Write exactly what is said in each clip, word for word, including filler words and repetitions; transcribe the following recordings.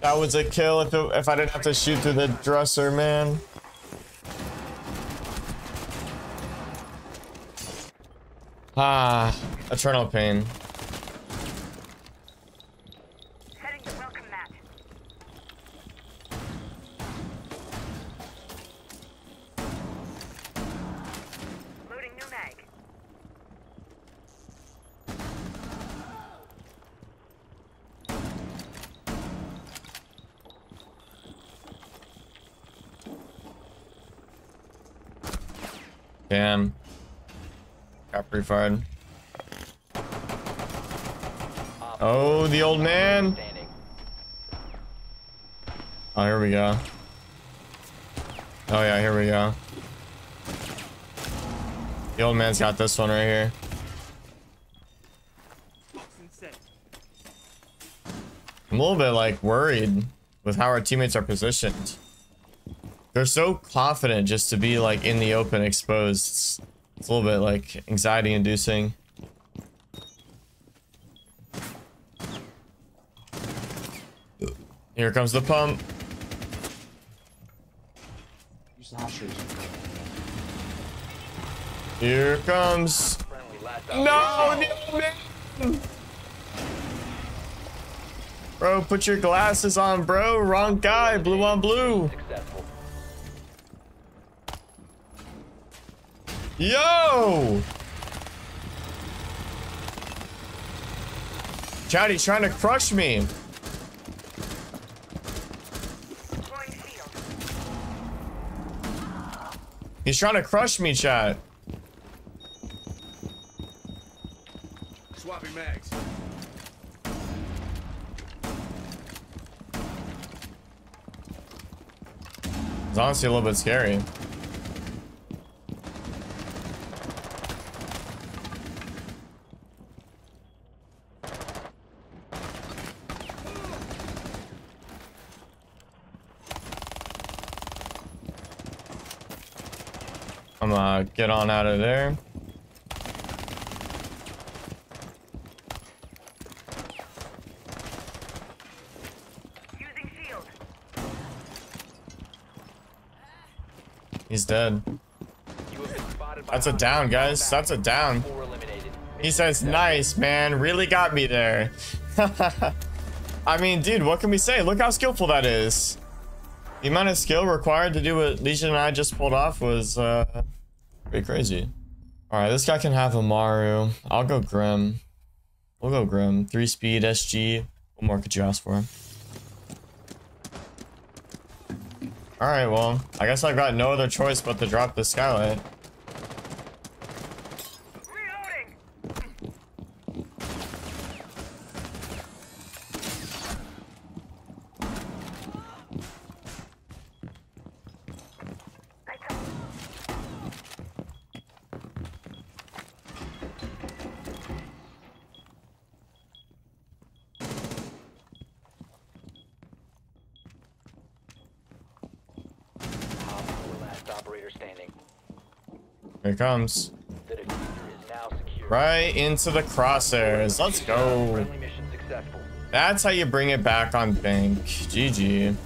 That was a kill if, it, if I didn't have to shoot through the dresser, man. Ah, eternal pain. Heading to welcome mat. Loading new mag. Damn. Got pre-fired. Oh, the old man. Oh, here we go. Oh yeah, here we go. The old man's got this one right here. I'm a little bit like worried with how our teammates are positioned. They're so confident just to be like in the open exposed. It's It's a little bit like anxiety inducing. Here comes the pump. Here comes. No, man. Bro, put your glasses on, bro. Wrong guy. Blue on blue. Yo! Chad, he's trying to crush me. He's trying to crush me, Chad. Swapping mags. It's honestly a little bit scary. I'm gonna get on out of there. Using shield. He's dead. That's a down, guys. That's a down. He says, nice, man. Really got me there. I mean, dude, what can we say? Look how skillful that is. The amount of skill required to do what Legion and I just pulled off was uh, pretty crazy. Alright, this guy can have Amaru. I'll go Grim. We'll go Grim. Three speed, S G. What more could you ask for? Alright, well, I guess I've got no other choice but to drop the skylight. Here it comes. Right into the crosshairs. Let's go. That's how you bring it back on bank. G G.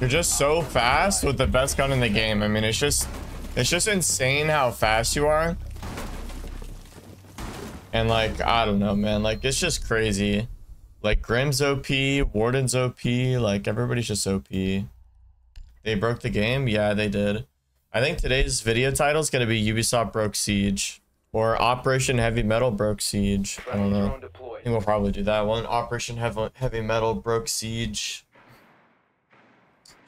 You're just so fast with the best gun in the game. I mean, it's just it's just insane how fast you are. And like, I don't know, man, like it's just crazy. Like Grim's O P, Warden's O P, like everybody's just O P. They broke the game? Yeah, they did. I think today's video title is going to be Ubisoft Broke Siege or Operation Heavy Metal Broke Siege. I don't know. I think we'll probably do that one. Operation Heavy Metal Broke Siege.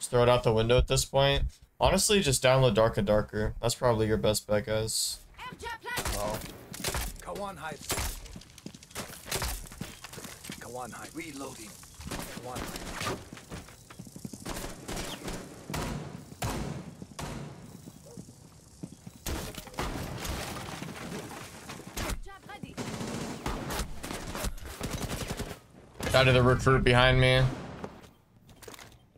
Throw it out the window at this point. Honestly, just download Darker Darker. That's probably your best bet, guys. Oh. Go on, hide. Go on, hide. Reloading. Go on, hide. Died to the recruit behind me.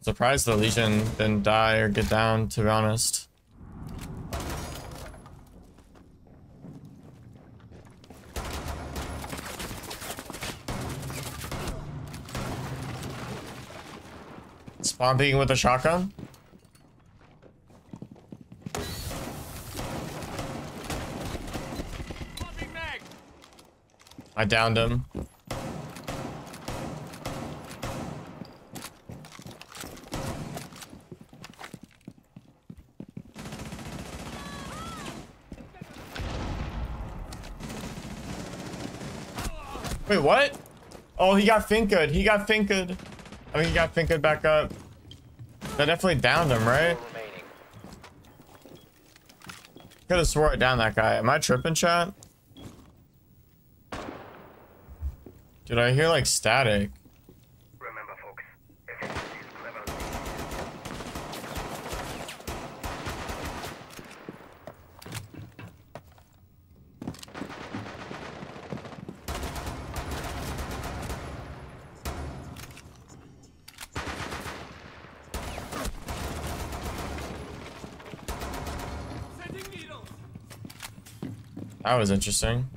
Surprised the Legion didn't die or get down, to be honest. Spawn peeking with a shotgun? I downed him. Wait, what? Oh, he got Finka'd. He got Finka'd. I mean, he got Finka'd back up. That definitely downed him, right? Could have swore it down that guy. Am I tripping, chat? Dude, I hear like static. Remember, folks, if it is clever. That was interesting.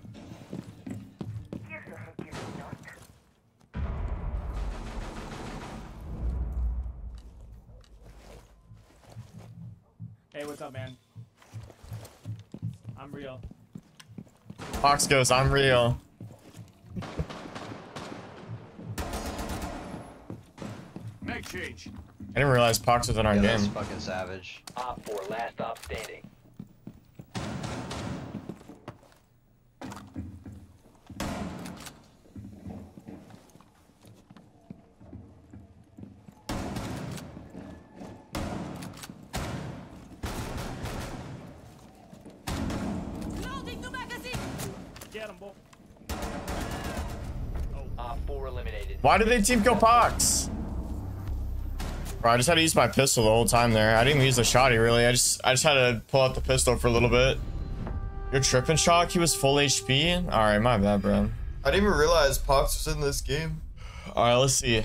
Fox goes, I'm real. Make change. I didn't realize Pox was in our yeah, game. That's fucking savage. Op four, last stop standing. Why did they team kill Pox? Bro, I just had to use my pistol the whole time there. I didn't even use the shotty really. I just I just had to pull out the pistol for a little bit. You're tripping, Shock? He was full H P? Alright, my bad, bro. I didn't even realize Pox was in this game. Alright, let's see.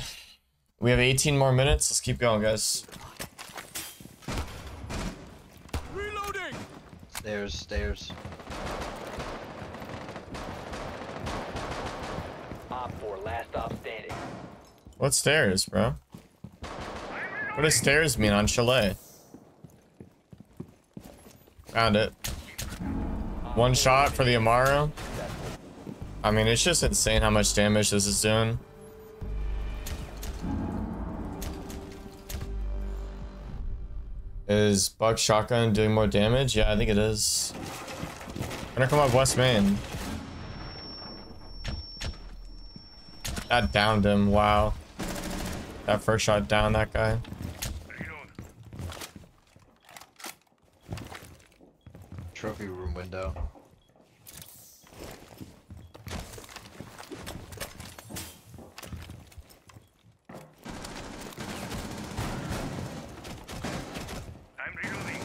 We have eighteen more minutes. Let's keep going, guys. Reloading! Stairs, stairs. What stairs, bro? What does stairs mean on Chalet? Found it. One shot for the Amaru. I mean, it's just insane how much damage this is doing. Is Buck shotgun doing more damage? Yeah, I think it is. I'm gonna come up West Main. That downed him. Wow. That first shot downed that guy. Trophy room window. I'm reloading.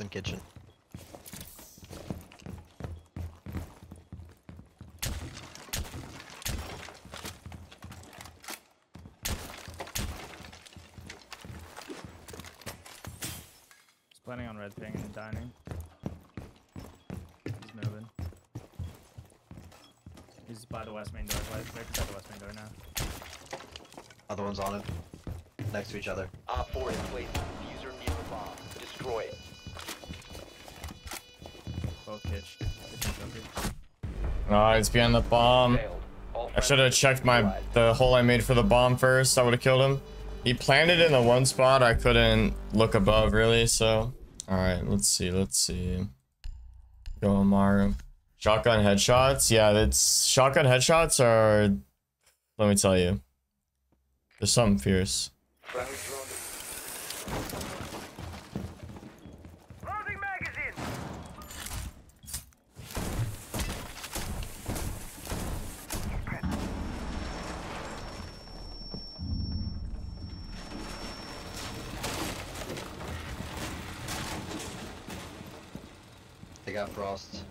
In kitchen. Just planning on red ping in the dining. He's moving. He's by the west main door. They're beside the west main door now. Other one's on it. Next to each other. Op four in place. User near the bomb. Destroy it. Oh, it's behind the bomb. I should have checked my the hole I made for the bomb first. I would have killed him. He planted in the one spot I couldn't look above really. So all right, let's see, let's see. Go Amaru. Shotgun headshots. Yeah, that's shotgun headshots are. Let me tell you, there's something fierce. They got Frost.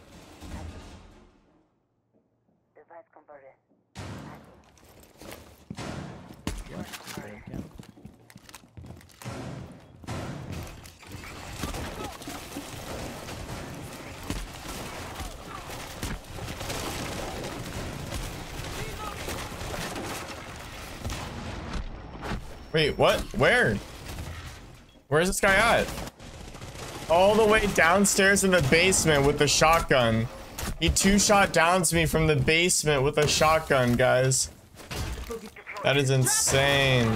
Wait, what? Where? Where's this guy at? All the way downstairs in the basement with the shotgun. He two-shot downs me from the basement with a shotgun, guys. That is insane.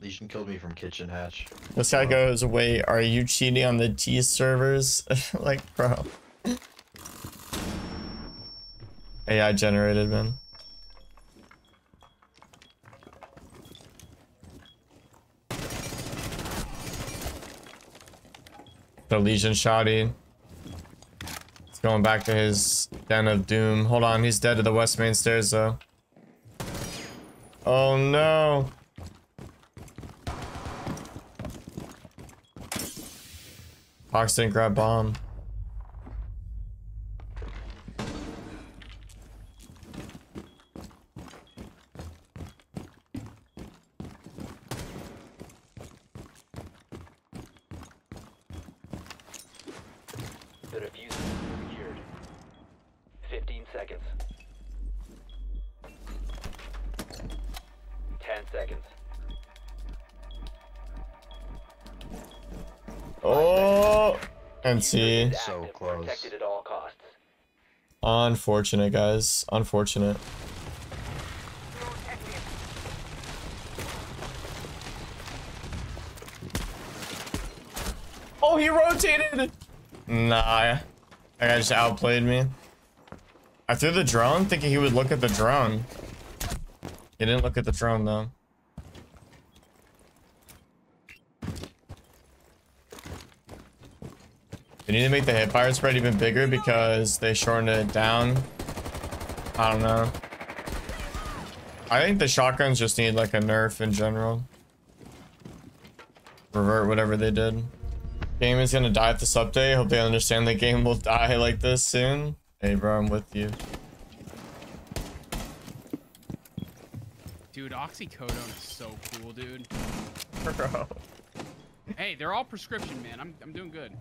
Legion killed me from kitchen hatch. This guy goes, wait, are you cheating on the T servers? Like, bro. A I generated, man. The Legion shoddy. He's going back to his den of doom. Hold on, he's dead to the west main stairs, though. Oh, no. Fox didn't grab bomb. The diffuser is secured. Fifteen seconds. Ten seconds. Oh, and see, so close. Protected at all costs. Unfortunate, guys. Unfortunate. Oh, he rotated. Nah, that guy just outplayed me. I threw the drone, thinking he would look at the drone. He didn't look at the drone though. They need to make the hipfire spread even bigger because they shortened it down. I don't know. I think the shotguns just need like a nerf in general. Revert whatever they did. Game is gonna die at this update. Hope they understand the game will die like this soon. Hey bro, I'm with you. Dude, oxycodone is so cool, dude. Bro. Hey, they're all prescription, man. I'm, I'm doing good.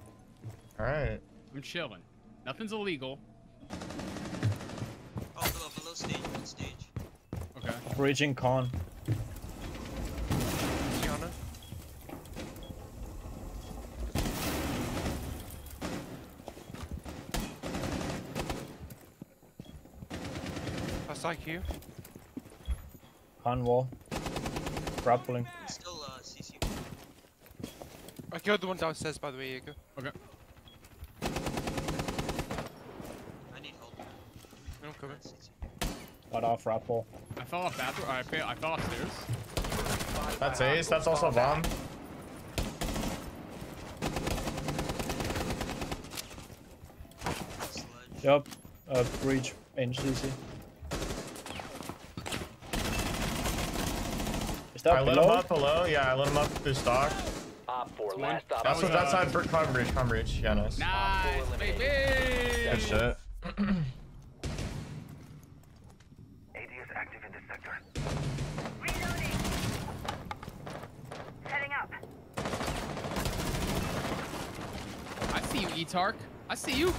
All right. I'm chilling. Nothing's illegal. Oh, below, below stage, one stage. Okay. Raging con. Kiana. That's like you. Con wall. Grappling. Still uh, C C. I killed the one downstairs, by the way, Diego. Okay. Got off Raptor. I fell off bathroom. I fell, I fell upstairs. That's Ace. That's also bomb. Yup. Uh, breach. N C C. Is that I below? Lit him up below. Yeah, I lit him up through stock. Op four, last op that's what. That's on con breach. Con breach. Yeah, nice. Nice, baby. Good shit. E-Tark. I see you.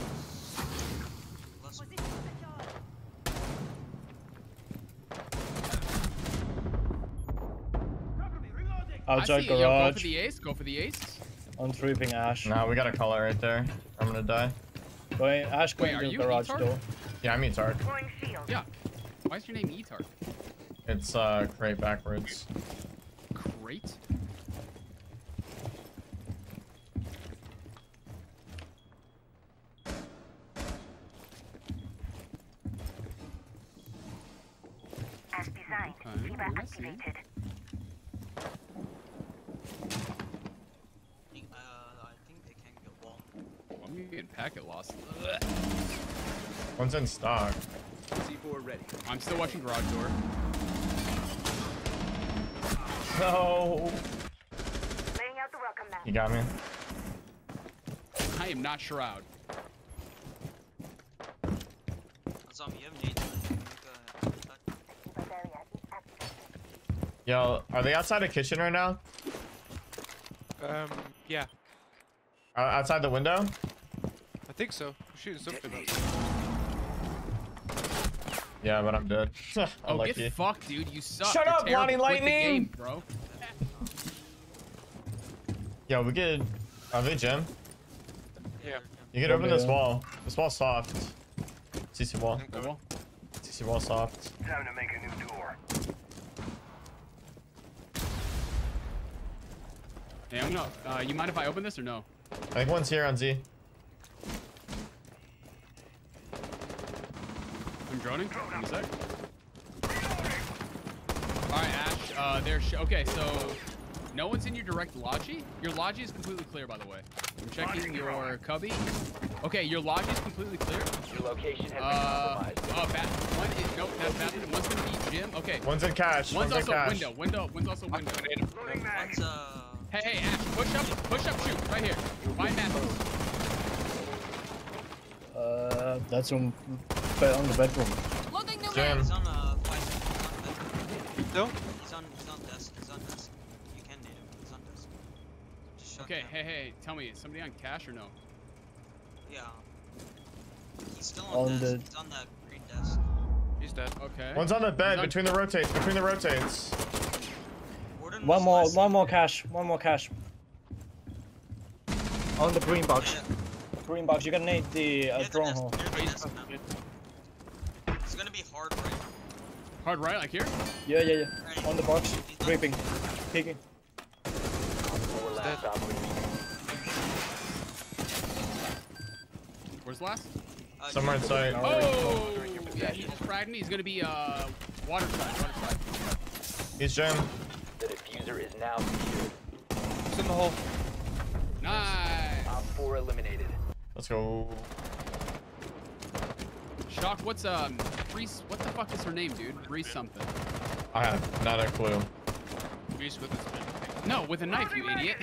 Outside garage. Yo, go for the ace. Go for the ace. I'm sweeping Ash. Nah, we got a call out right there. I'm gonna die. Wait, Ash going to the garage E-Tark? Door. Yeah, I'm E-Tark. Yeah. Why is your name E-Tark? It's uh, crate backwards. Crate? As designed, Viva activated. Packet loss. One's in stock. C four ready. I'm still watching garage door. No. Laying out the welcome mat. You got me. I am not shroud. Yo, are they outside a kitchen right now? Um, yeah. Uh, outside the window? I think so. We're shooting something else. Yeah, but I'm dead. I'm oh, lucky. Get fucked, dude. You suck. Shut You're up, Lonnie Lightning! Game, bro. Yo, we could... Are they gem? Yeah. You could oh, open man. this wall. This wall's soft. C C wall. wall. C C wall soft. Time to make a new door. Hey, I'm not... Uh, you mind if I open this or no? I think one's here on Z. Droning? Give me a sec. Alright, Ash. Uh, there's sh okay, so no one's in your direct lodgy? Your lodgy is completely clear, by the way. I'm checking your cubby. Okay, your lodgy is completely clear. Your location has been compromised. Uh, uh, bat one is, nope, that's bathroom. One's gonna be gym. Okay. One's in cash. One's, one's also cash. window. Window. One's also window. One's, uh... Hey, hey, Ash. Push up. Push up. Shoot. Right here. Find Matt. Uh, that's on... on the bedroom. Jam. He's on uh, five, no? He's on, he's on desk. He's on desk. You can need him. He's on desk. Just shut okay, down. hey, hey. Tell me, is somebody on cash or no? Yeah. He's still on, on desk. The... He's on the green desk. He's dead. Okay. One's on the bed on... between the rotates. Between the rotates. Warden one more, one season. more cash. One more cash. On the green box. Yeah. Green box. You're gonna need the uh, drone hole. It's gonna be hard right. Hard right, like here? Yeah, yeah, yeah. Right. On the box, creeping, peeking. Where's last? Uh, Somewhere inside. Oh! Yeah, he just fragged me. He's gonna be uh, water side, water side. He's jam. The diffuser is now secured. It's in the hole. Nice. Top four eliminated. Let's go. Shock, what's um, Reese? What the fuck is her name, dude? Reese something. I have not a clue. Reese with a No, with a knife, you idiot.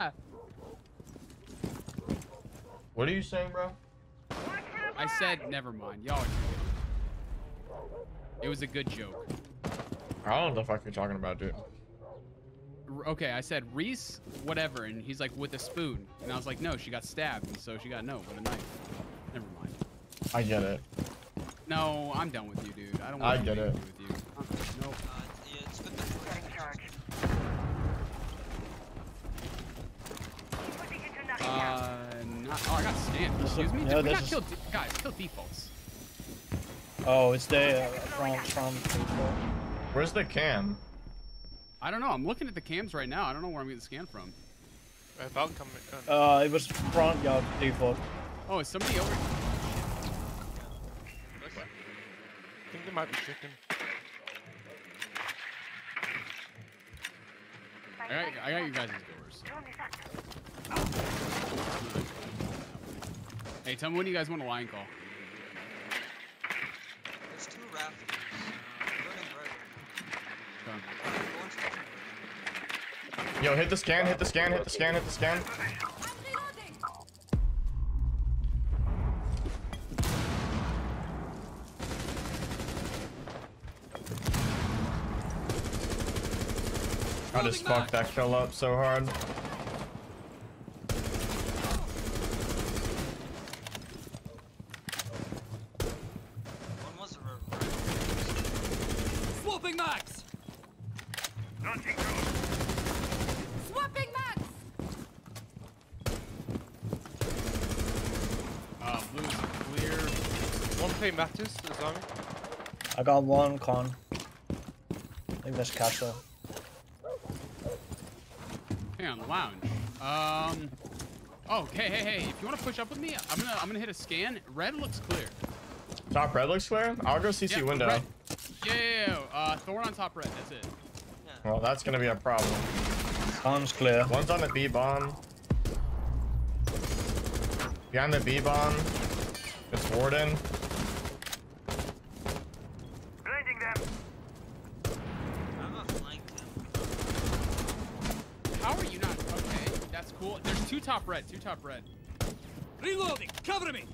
Ah. What are you saying, bro? I said, never mind. Y'all are kidding. It was a good joke. I don't know what the fuck you're talking about, dude. Okay, I said Reese, whatever, and he's like with a spoon, and I was like, no, she got stabbed, so she got no with a knife. Never mind. I get it. No, I'm done with you, dude. I don't want I get it. with you. No. Nope. Uh, yeah, it's good to uh, not, oh, I got scanned. Excuse me? No, just, kill guys, kill defaults. Oh, it's the uh, from, from default. Where's the cam? I don't know. I'm looking at the cams right now. I don't know where I'm getting scanned from. I found coming. Uh, it was front yard default. Oh, is somebody over here? I think they might be chicken. I got, I got you guys' doors. Hey, tell me when you guys want a line call. There's two rafters. Right. Yo, hit the scan, hit the scan, hit the scan, hit the scan. I just fucked that kill up so hard. mags! Launching drone! Swapping mags! Uh, blue's clear. One play matters to the zombie. I got one con. I think that's Castle. Hey, on the lounge. Um. Oh, okay, hey, hey, if you want to push up with me, I'm gonna, I'm gonna hit a scan. Red looks clear. Top red looks clear? I'll go C C yeah, window. Red. Yeah, yeah, yeah. Uh, Thorn on top red, that's it. Well, that's gonna be a problem. Bomb's clear. One's on the B bomb. Behind the B bomb, it's Warden. Blinding them. I'm not flying them. How are you not? That's cool. There's two top red, two top red. Reloading! Cover me!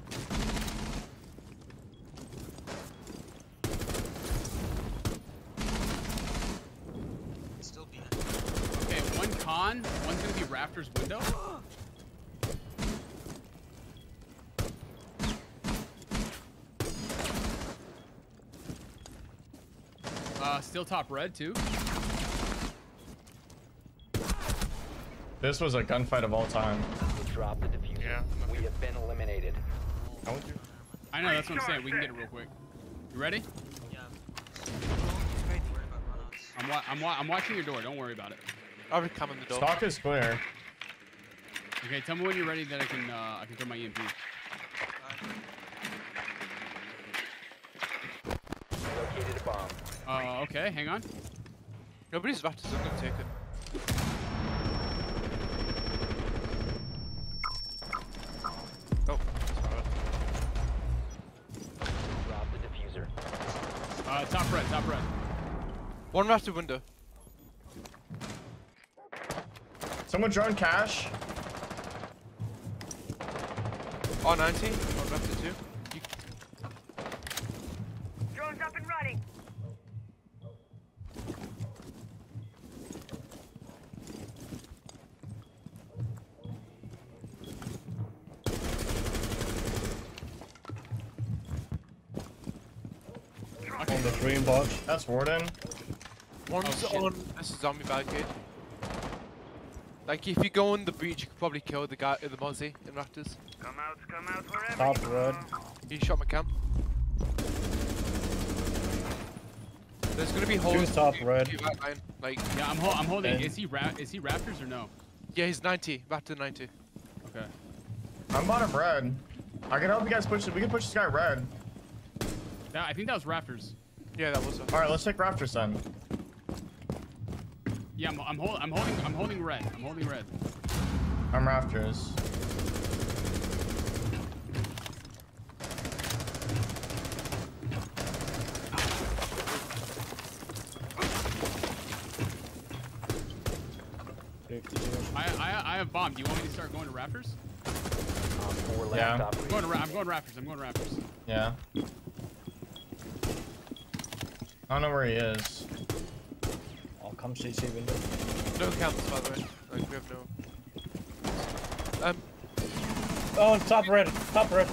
Still behind. Okay, one con, one's gonna be Raptor's window. Uh, still top red too. This was a gunfight of all time. Drop the diffuser. Yeah. We have been eliminated. I know, that's what I'm saying. We can get it real quick. You ready? Yeah. I'm wa I'm, wa I'm watching your door. Don't worry about it. I'll be coming the door. Stock is clear. Okay, tell me when you're ready that I can uh, I can throw my E M P. Located a bomb. Uh, okay, hang on. Nobody's about to take it. Oh, drop the diffuser. Uh, top red, top red. One Raptor window. Someone drone cash. Oh, ninety. One Raptor two. You... Drone's up and running. Green box. That's Warden. One's oh, on this zombie barricade. Like if you go on the breach, you could probably kill the guy, the Mozzie in Raptors. Come out, come out wherever. Top red. He shot my camp. There's gonna be holes. Top red. Like yeah, I'm, ho I'm holding. Ten. Is he ra is he Raptors or no? Yeah, he's ninety. Raptor ninety. Okay. I'm bottom red. I can help you guys push. We can push this guy red. Nah, I think that was Raptors. Yeah, that was. All right, let's take Raptors then. Yeah, I'm, I'm, hold, I'm holding. I'm holding red. I'm holding red. I'm Raptors. I, I I have bomb. Do you want me to start going to Raptors? Uh, yeah. I'm going, to, I'm going Raptors. I'm going Raptors. Yeah. I don't know where he is. I'll come C C window. No counts, by the way. Like, we have no... Um... Oh, top red. Top red.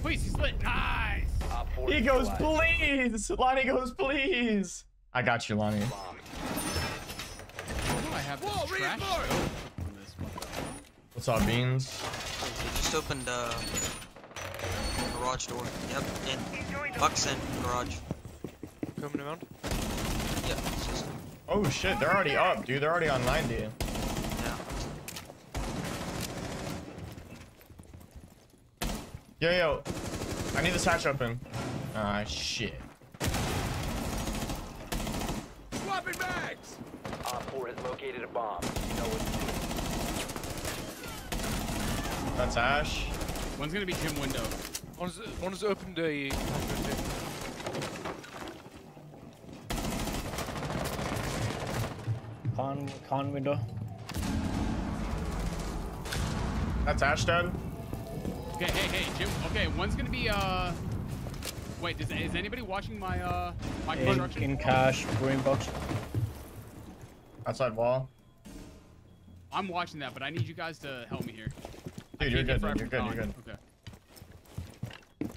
Please, he's lit. Nice! He goes, please! Lonnie goes, please! I got you, Lonnie. I have this trash. What's up, Beans? We just opened, uh... garage door. Yep, in. Buck's in garage. Coming around? Yep, it's just... Oh shit, they're already up, dude. They're already on ninety. Yeah. Yo, yo. I need this hatch open. Ah, shit. Swapping bags! Op four has located a bomb. You know what to do. That's Ash. One's gonna be gym window. One's, one's opened a... Con, con window. That's Ash dead. Okay, hey, hey, Jim. Okay, one's gonna be, uh... Wait, does, is anybody watching my, uh... my in, construction? In cash, green box. Outside wall. I'm watching that, but I need you guys to help me here. Dude, you're good, dude. You're good, you're good. Okay.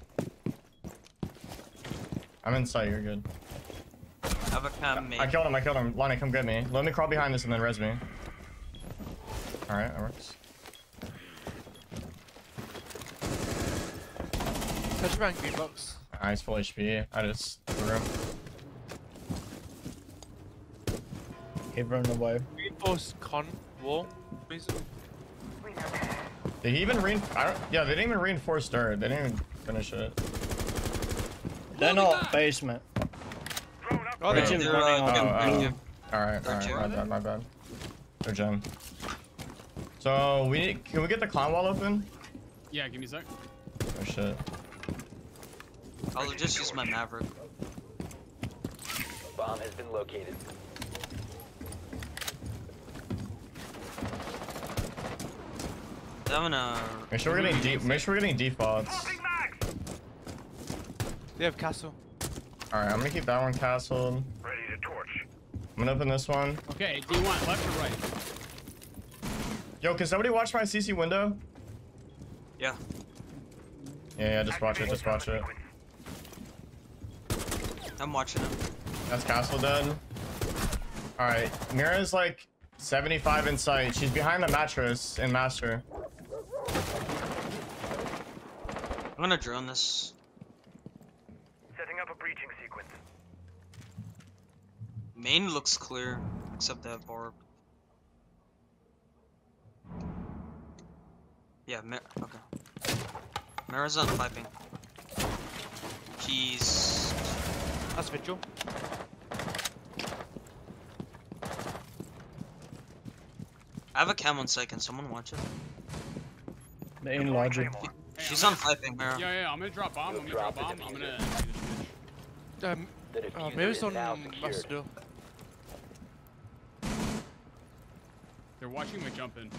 I'm inside, you're good. Overcome me. I killed him, I killed him. Lonnie, come get me. Let me crawl behind this and then res me. Alright, that works. Touch around green box. Alright, he's full H P. I just threw him. Keep running away. Reinforced con wall, basically. Did he even rein? I don't, yeah, they didn't even reinforce dirt. They didn't even finish it. They're not basement. Oh, they're gym. Oh, oh. Alright, alright, my bad, my bad. They're gym. So, we need, can we get the clown wall open? Yeah, give me a sec. Oh shit. I'll just use my Maverick. Bomb has been located. I'm gonna... Make sure we're getting deep. Make sure we're getting defaults. They have castle. All right, I'm gonna keep that one castled. Ready to torch. I'm gonna open this one. Okay, do you want left or right? Yo, can somebody watch my C C window? Yeah. Yeah, yeah. Just watch it. Just watch it. I'm watching him. That's castle dead. All right, Mira's like seventy-five in sight. She's behind the mattress in master. I'm gonna drone this. Setting up a breaching sequence. Main looks clear, except that barb. Yeah, Mir okay. Mira's on piping. He's. That's Vigil. I have a cam on second. Someone watch it. Main logic. She's on piping, Mira. Yeah, yeah, I'm gonna drop bomb. I'm gonna drop bomb. I'm gonna. Um, uh, maybe it's on master door. They're watching me jump in.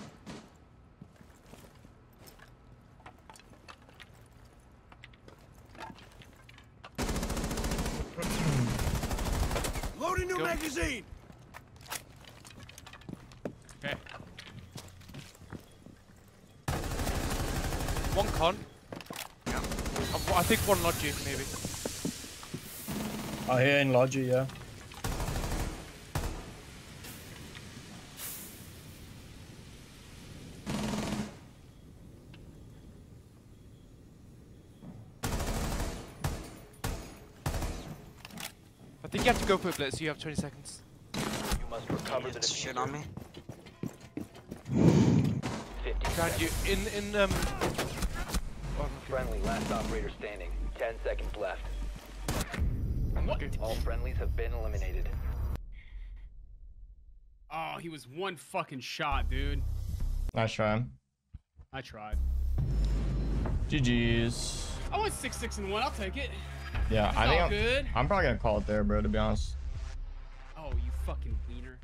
Loading new magazine. Okay. One con. Yeah. I think one logic maybe. I hear in logic, yeah. I think you have to go for it, Blitz. You have twenty seconds. You must recover the shit on me. God, you in in um. Friendly, last operator standing. Ten seconds left. What? All friendlies have been eliminated. Oh, he was one fucking shot, dude. I tried. I tried. G G's. I went six, six, and one. I'll take it. Yeah, it's I think I'm, good. I'm probably gonna call it there, bro. To be honest. Oh, you fucking wiener.